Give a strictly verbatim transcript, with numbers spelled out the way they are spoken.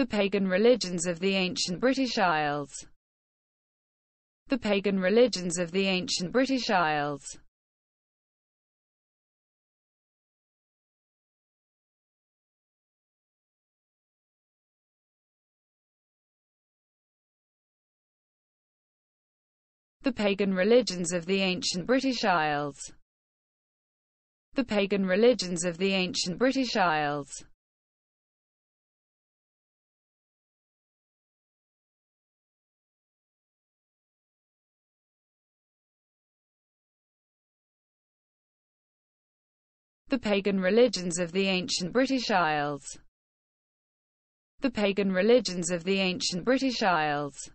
The Pagan Religions of the Ancient British Isles. The Pagan Religions of the Ancient British Isles. The Pagan Religions of the Ancient British Isles. The Pagan Religions of the Ancient British Isles. The Pagan Religions of the Ancient British Isles. The Pagan Religions of the Ancient British Isles.